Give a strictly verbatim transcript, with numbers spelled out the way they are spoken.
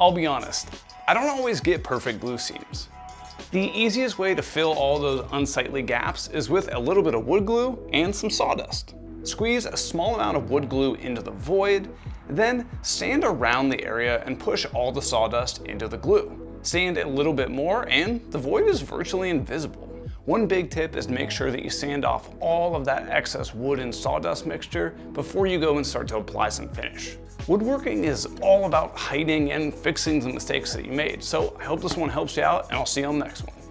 I'll be honest, I don't always get perfect glue seams. The easiest way to fill all those unsightly gaps is with a little bit of wood glue and some sawdust. Squeeze a small amount of wood glue into the void, then sand around the area and push all the sawdust into the glue. Sand a little bit more and the void is virtually invisible. One big tip is to make sure that you sand off all of that excess wood and sawdust mixture before you go and start to apply some finish. Woodworking is all about hiding and fixing the mistakes that you made, so I hope this one helps you out, and I'll see you on the next one.